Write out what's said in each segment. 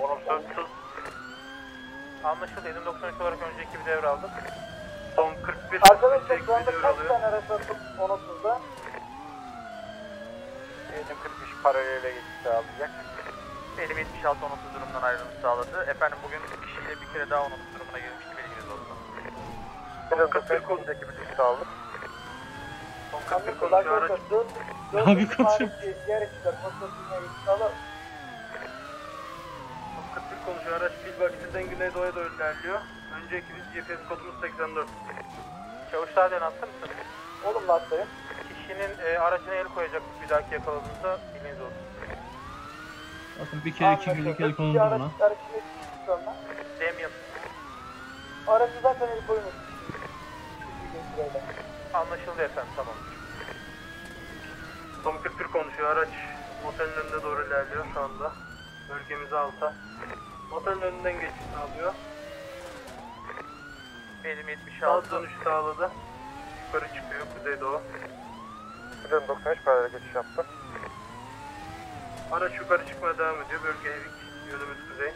10.30. Anlaşıldı. 7.93 olarak önceki bir devre aldık. Son 41. Arkadaşlar şu anda kaç tane araç attık 10.30'da? 7.43 paralele geçiş sağlayacak. 50.76 10.30 durumundan ayrılmış sağladı. Efendim bugün kişiyle bir kere daha 10.30 durumuna girmişti. Bilginiz olsun. Son 41 olacak gibi bir sağladık. Son 41 olacak araç. Abi kaçın. Diğer ekipler motosikletle geçiş alalım. Konuşuyor. Araç Bilbaki'den güneydoğuya doğru ilerliyor. Önceki GPS kodumuz 84. Çavuşlar den attı mısın? Oğlum atlayın. Kişinin aracına el koyacaktık bir dahaki yakaladığımızda bilginiz olsun. Bakın bir kere iki günlük el konuldu buna. Demiyorum. Aracı zaten el koymuş. Anlaşıldı efendim, tamam. Tom 41 konuşuyor. Araç motelin önünde doğru ilerliyor şu anda. Bölgemizi alta. Motorun önünden geçiş sağlıyor. Benim 76 dönüş sağladı. Yukarı çıkıyor kuzeydoğu. Buradan 93 paralel geçiş yaptı. Araç yukarı çıkmaya devam ediyor. Bölge evik, yönümüz kuzey.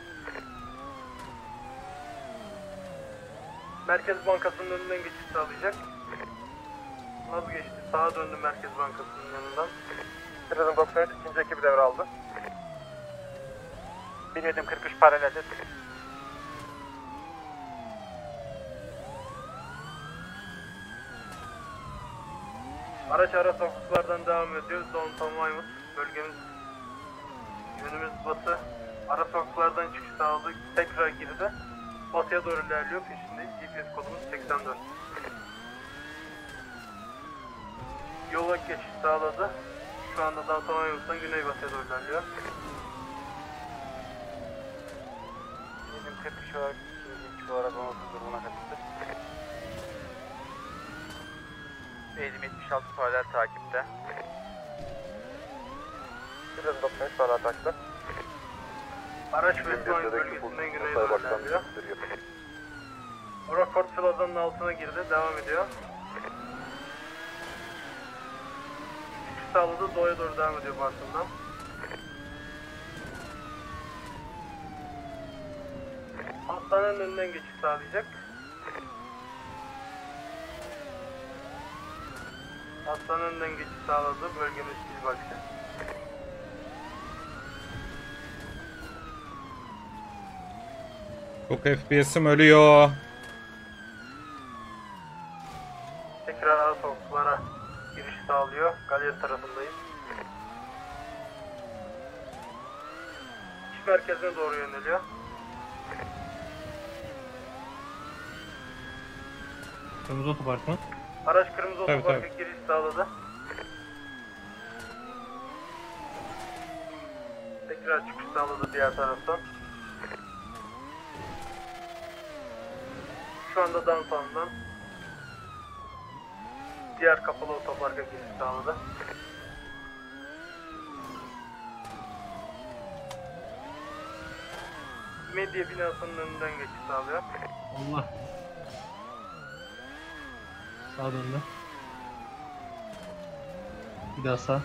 Merkez Bankası'nın önünden geçiş sağlayacak. Vazgeçti. Sağa döndü Merkez Bankası'nın yanından. Buradan 93 ikinci ekibi devraldı. 1743 paralelde. Araç ara sokaklardan devam ediyor. Don Tomaymus bölgemiz, yönümüz batı. Ara sokaklardan çıkış sağladık. Tekrar girdi. Batıya doğru ilerliyor. Peşindeyiz. GPS kodumuz 84. Yola geçiş sağladı. Şu anda Don Tomaymus'tan güney batıya doğru ilerliyor. 43 olarak 202 olarak 10.30 durumuna katıldı. 76 paralel takipte. 195 paralel takipte. Araç Westline bölgesinden güneye doğru ilerliyor. Rockford Plaza'nın altına girdi, devam ediyor. Çıkış sağladı, doğuya doğru devam ediyor parkından. Hastanın önünden geçiş sağlayacak. Hastanın önünden geçiş sağladı. Bölgemiz Bilbak'ta. Çok FPS'im ölüyor. Tekrar ara sokaklara giriş sağlıyor. Galeri tarafındayız. İş merkezine doğru yöneliyor. Kırmızı otopark mı? Araç kırmızı otoparka giriş sağladı. Tekrar çıkış sağladı diğer taraftan. Şu anda downtown'dan diğer kapalı otoparka giriş sağladı. Medya binasının önünden geçiş sağlıyor. Allah. Sağa döndü. Bir daha sağ.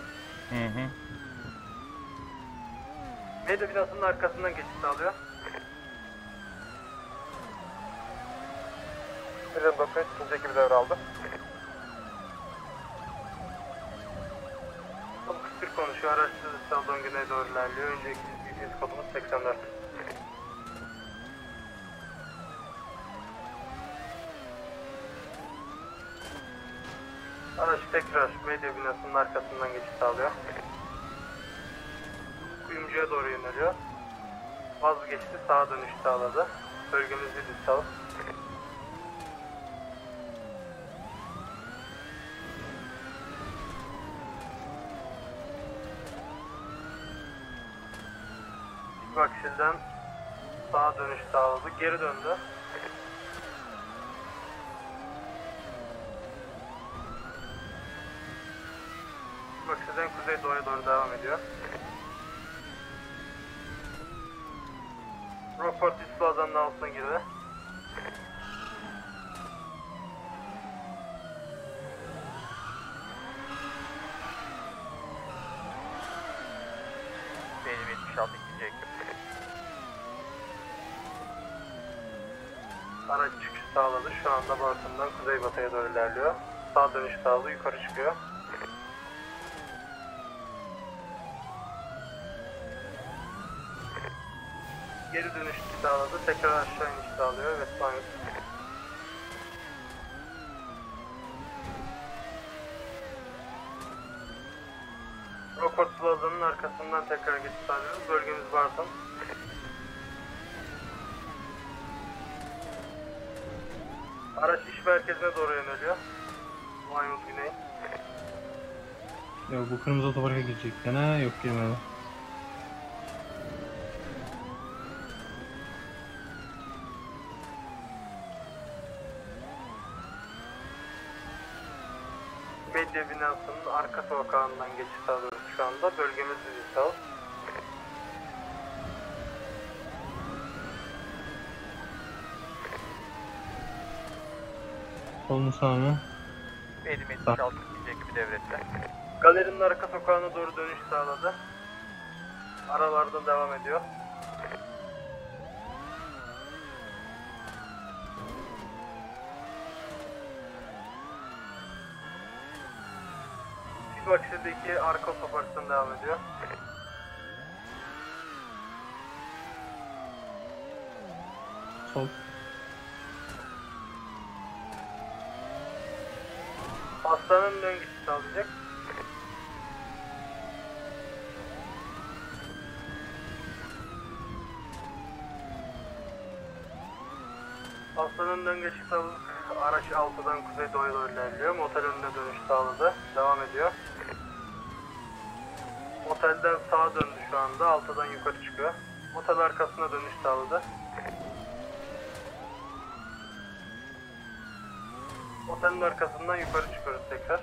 Medya binasının arkasından geçiş sağlıyor. Birden bakın, ikinci ekibi devraldı. Türk konuşuyor, araçsız İstanbul'dan güneye doğru ilerliyor. Önceki GPS kodumuz 84. Araç tekrar medya binasının arkasından geçiş sağlıyor. Kuyumcuya doğru yöneliyor. Vazgeçti, sağa dönüş sağladı. Bölgemiz bir sağ. Bakışından sağa dönüş sağladı. Geri döndü. Bakışından kuzeydoğuya doğru devam ediyor. Rockford üst plazanın altına girdi. Benim 76 ikinci ekip. araç çıkış sağladı. Şu anda Bartın'dan kuzeybatıya doğru ilerliyor. Sağ dönüş sağladı, yukarı çıkıyor. Geri dönüş sağladı, tekrar aşağı iniş sağlıyor. Evet, sağ iniş. Rokort Plaza'nın arkasından tekrar geçiş sağlıyoruz. Bölgemiz Bartın. Araç iş merkezine doğru yöneliyor. Maymun güney. Yok, bu kırmızı otoparka girecek. Gene yok, girmedi. Medya binasının arka sokağından geçiş sağlıyoruz şu anda. Bölgemiz Vizisal. Solun sağ mı? Edim etmiş altı gidecek bir devlette. Galerinin arka sokağına doğru dönüş sağladı. Aralarda devam ediyor. Bakşı'daki arka otoparktan devam ediyor. Sol. Hastanın dön gitişi sağlayacak. Hastanın dön geçişi sağladı. Araç 6'dan kuzeydoğuya doğru ilerliyor. Motel önüne dönüş sağladı. Devam ediyor. Otelden sağa döndü şu anda. 6'dan yukarı çıkıyor. Otel arkasına dönüş sağladı. Otelin arkasından yukarı çıkıyoruz tekrar.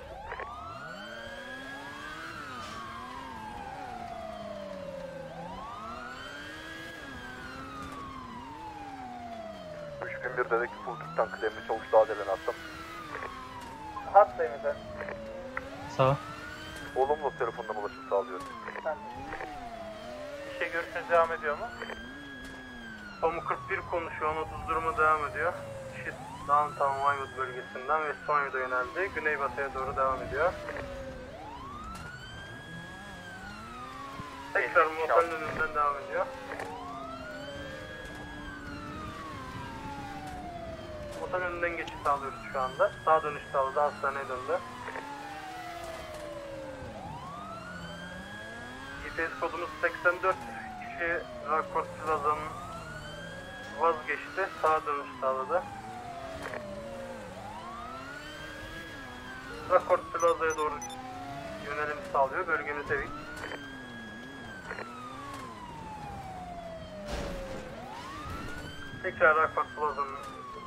Bir dedeki Fultük'ten kıdemli çavuş daha delen attım. Hattayım efendim. Sağ. Olumlu telefondan ulaşım sağlıyorum. İşe görüşünüz devam ediyor mu? Pamuk 41 konuşuyor, onu durdurma devam ediyor. İşi Downtown Wyoming bölgesinden Westonya'da yöneldi. Güneybatıya doğru devam ediyor. Tekrar motorun önünden devam ediyor. Motorun önünden geçiş sağlıyoruz şu anda. Sağ dönüş sağladı, hastaneye döndü. GPS kodumuz 84, kişi Rakort Plaza'nın vazgeçti, sağa dönüş sağladı. Rakort Plaza'ya doğru yönelim sağlıyor, bölgemiz Evik. Tekrar Rakort Plaza'nın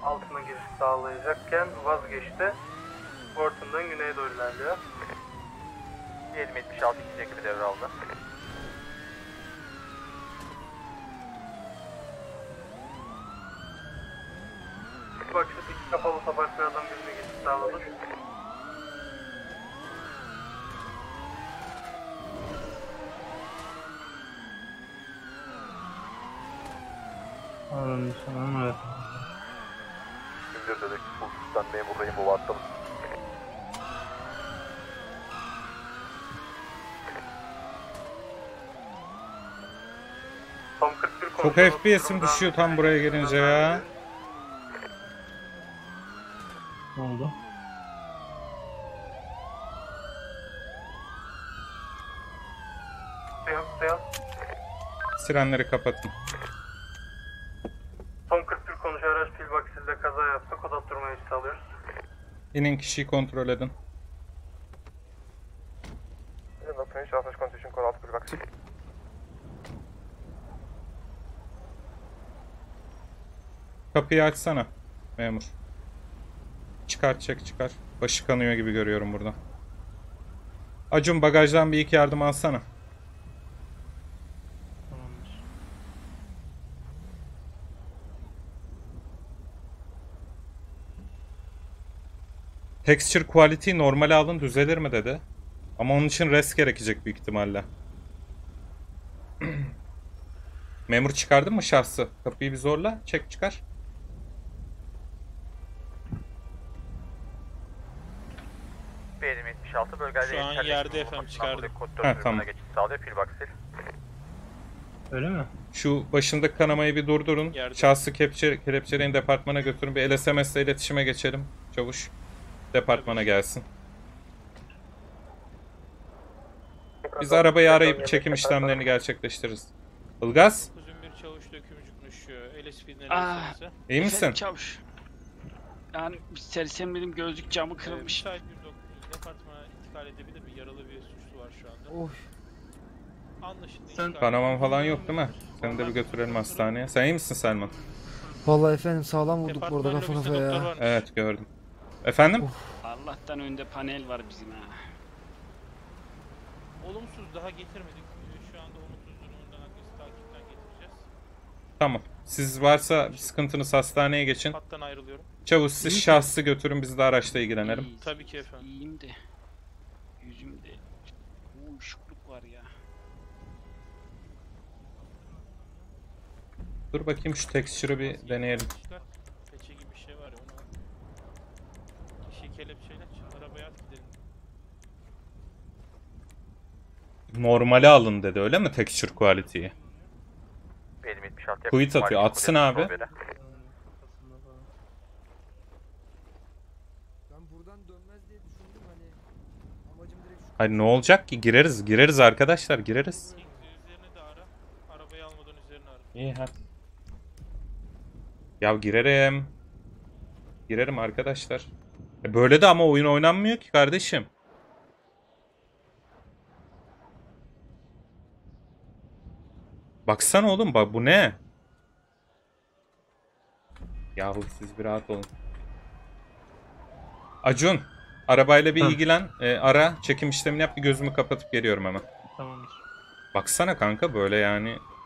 altına giriş sağlayacakken vazgeçti, Bartın'dan güneye doğru ilerliyor. 76 gidecek bir devraldı. Bakışta iki kapalı tapartlardan birine geçip sağladık. Ağırın insanım, evet. Gündür dedek, Fultük'ten memur Rahim Baba atladım. Çok FPS'im düşüyor tam buraya gelince ya. Ne oldu? Sirenleri kapattım. Son 41 konuşuyor, araç pil bakışıyla kaza yaptı. Kod attırmaya işi alıyoruz. İnin kişiyi kontrol edin. Bakın hiç araç kontrol için kod attı pil bakışı. Kapıyı açsana memur. Çıkar, çek, çıkar. Başı kanıyor gibi görüyorum burada. Acun, bagajdan bir iki yardım alsana. Tamamdır. Texture quality normale alın, düzelir mi dedi. Ama onun için rest gerekecek büyük ihtimalle. Memur, çıkardın mı şahsı? Kapıyı bir zorla, çek, çıkar. 76 bölgelerde şu an yerde efendim çıkardık. Ha tamam. Öyle mi? Şu başımda kanamayı bir durdurun. Yerde. Şahsı kelepçeleyin, departmana götürün. Bir LSMS ile iletişime geçelim. Çavuş departmana gelsin. Biz arabayı arayıp çekim işlemlerini gerçekleştiririz. Ilgaz? Bir çavuş dökümcükmüş. İyi misin? Çavuş. Yani sersem benim gözlük camı kırılmış. Departmana intikal edebilir mi? Yaralı bir suçlu var şu anda. Oy. Kanaman falan yok değil mi? Seni de bir götürelim hastaneye. Sen iyi misin Selman? Vallahi efendim sağlam vurduk burada kafa kafaya ya. Evet gördüm. Efendim? Of. Allah'tan önde panel var bizim ha. Olumsuz daha getirmedik. Şu anda olumsuz durumundan akıllı takipten getireceğiz. Tamam. Siz varsa sıkıntınız hastaneye geçin. Hattan ayrılıyorum. Çavuş siz İyiyim şahsı mi? Götürün biz de araçla ilgilenelim. İyi, tabii ki efendim. İyiyim de. Yüzümde uyuşukluk var ya. Dur bakayım şu tekstürü bir deneyelim. Peçe gibi bir şey var ya ona. Kişi kelepçeyle arabaya at gidelim. Normale alın dedi öyle mi tekstür quality'yi? Kuyut atıyor. Atsın abi. Hayır ne olacak ki? Gireriz. Gireriz arkadaşlar. Gireriz. Arabayı almadan üzerine ara. İyi ha. Ya girerim. Girerim arkadaşlar. Böyle de ama oyun oynanmıyor ki kardeşim. Baksana oğlum bak bu ne? Yahu siz bir rahat olun. Acun arabayla bir ilgilen ara çekim işlemini yap bir gözümü kapatıp geliyorum hemen. Tamamdır. Baksana kanka böyle yani.